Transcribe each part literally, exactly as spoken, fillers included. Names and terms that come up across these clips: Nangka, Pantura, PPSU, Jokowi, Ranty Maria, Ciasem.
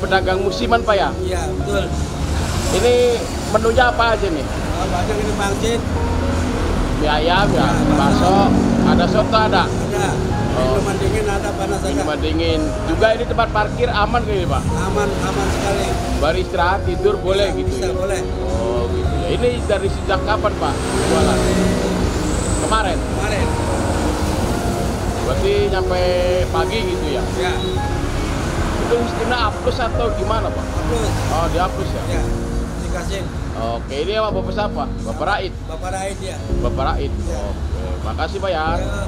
pedagang musiman, Pak, ya? Iya, betul. Ini menunya apa aja nih? Oh, banyak ini pangsit, mie ayam, ya, ya bakso, ada soto, ada? Ada, oh. Minuman dingin, ada panas, ada. Minuman dingin. Juga ini tempat parkir aman gini, Pak? Aman, aman sekali. Baru istirahat, tidur, bisa, boleh gitu? Bisa, ya? Boleh. Oh, gitu ya. Ini dari sejak kapan, Pak, jualan? Kemarin? Kemarin. Berarti nyampe pagi gitu ya? Ya. Itu mestinya hapus atau gimana, Pak? Hapus. Oh, dihapus ya? Ya, dikasih. Oke, ini sama Bapak siapa? Bapak Raid? Bapak Raid ya. Bapak Raid? Ya. Oke, makasih, Pak, ya. Ya.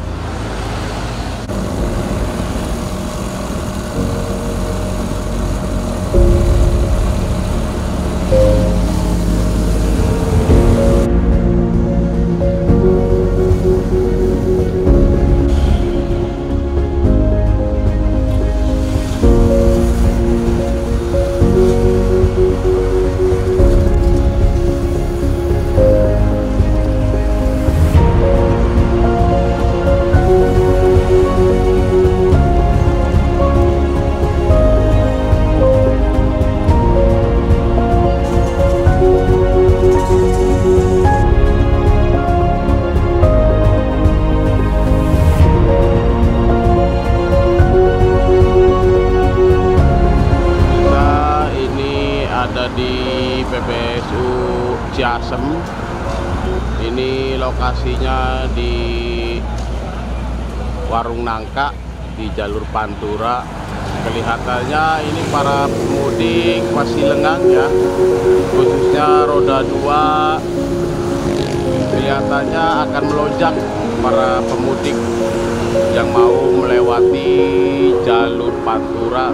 Di P P S U Ciasem, ini lokasinya di warung Nangka di jalur Pantura. Kelihatannya ini para pemudik masih lengang ya, khususnya roda dua. Kelihatannya akan melonjak para pemudik yang mau melewati jalur Pantura.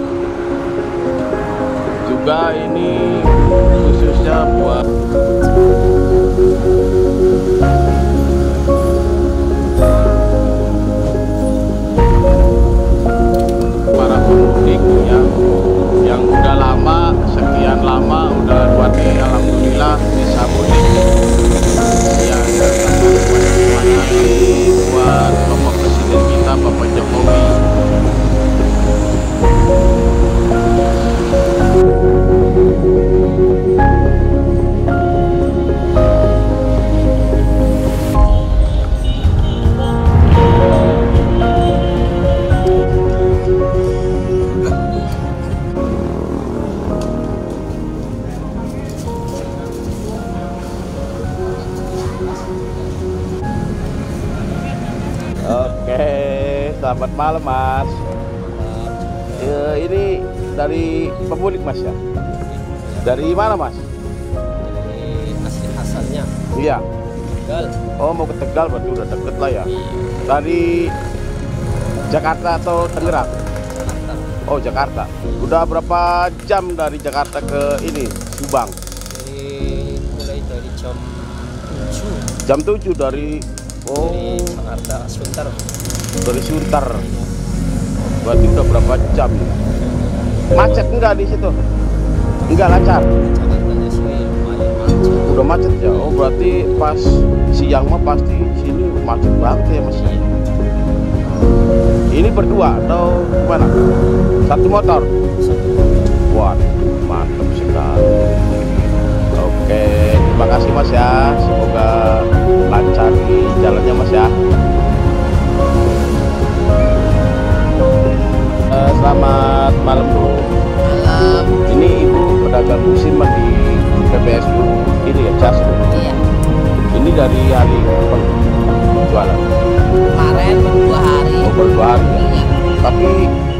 Juga ini khususnya buat para pemudik yang yang udah lama, sekian lama udah buat ini, alhamdulillah bisa mudik ya. Terima kasih buat Bapak Presiden kita, Bapak Jokowi. Oke, selamat malam, Mas. Uh, ini dari pemudik, Mas, ya? Dari mana, Mas? Dari asli asalnya. Iya. Tegal. Oh, mau ke Tegal, berarti udah deket lah ya. Iya. Dari Jakarta atau Tangerang? Jakarta. Oh, Jakarta. Udah berapa jam dari Jakarta ke ini Subang? Dari mulai dari jam tujuh. Jam tujuh dari Oh. Dari Jakarta Sunter. Dari Sunter. Berarti udah berapa jam? Macet enggak di situ? Enggak lancar. Udah macet ya. Oh, berarti pas siang mah pasti sini macet banget ya, Mas. Ini berdua atau gimana? Satu motor. Wah, mantap sekali. Oke, terima kasih, Mas, ya. Semoga lancar di jalannya, Mas, ya. Uh, selamat malam, Bu. Malam. Ini Ibu pedagang musiman di P P S U ini ya, Ciasem. Iya. Ini dari hari kapan jualan? Kemarin dua hari. Oh, dua hari. Iya. Tapi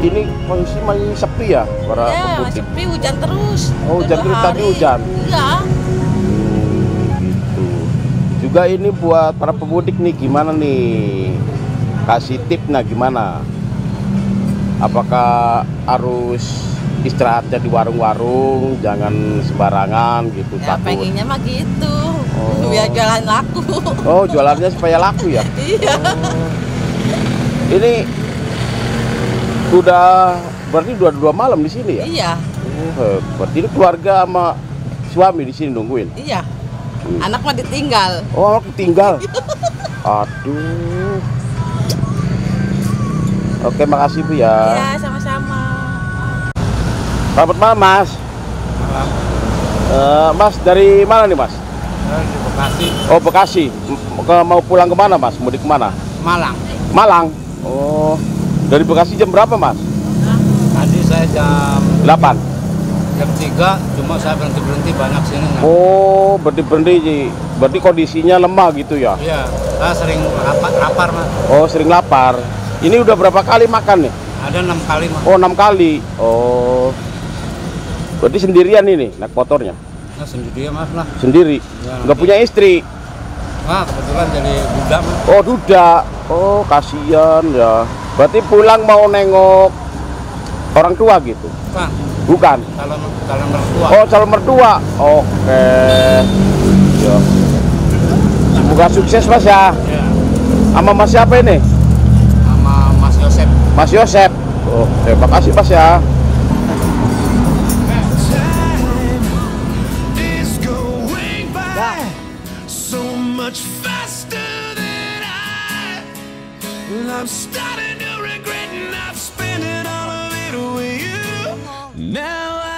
ini kondisi masih sepi ya, para pemudik. Iya, sepi, hujan terus. Oh, hujan terus, tadi hujan. Iya. Juga ini buat para pemudik nih, gimana nih, kasih tip, nah gimana, apakah harus istirahatnya di warung-warung, jangan sembarangan gitu? Ya, takut. Pengennya mah gitu, oh. Biar jualan laku. Oh, jualannya supaya laku ya? Iya. Oh. Ini udah berarti dua dua malam di sini ya? Iya. Oh, berarti ini keluarga sama suami di sini nungguin? Iya. Anak mah ditinggal. Oh, anak ditinggal. Aduh. Oke, makasih, Bu, ya. Iya, sama-sama. Selamat malam, Mas. Malam. Uh, mas dari mana nih, Mas? Dari Bekasi. Oh, Bekasi. Mau pulang kemana, Mas? Mudik kemana? Malang. Malang. Oh. Dari Bekasi jam berapa, Mas? Tadi saya jam delapan. Jam tiga, cuma saya berhenti berhenti banyak sini. Oh, berhenti berhenti. Berarti kondisinya lemah gitu ya? Iya. Saya sering lapar, lapar Mas. Oh, sering lapar. Ini udah berapa kali makan nih? Ada enam kali, Mas. Oh, enam kali. Oh. Berarti sendirian ini naik motornya? Nah, sendirian, Mas lah. Sendiri. Ya, nggak punya istri. Nah, kebetulan jadi duda, Mas. Oh, duda. Oh, kasihan ya. Berarti pulang mau nengok orang tua gitu? Bukan. Bukan. Calon, calon mertua. Oh, calon mertua. Oke. Ya. Semoga sukses, Mas ya. Ya. Sama Mas siapa ini? Sama Mas Yosep. Mas Yosep. Oke, makasih Mas ya. I'm starting to regret and I've spent all of it with you now.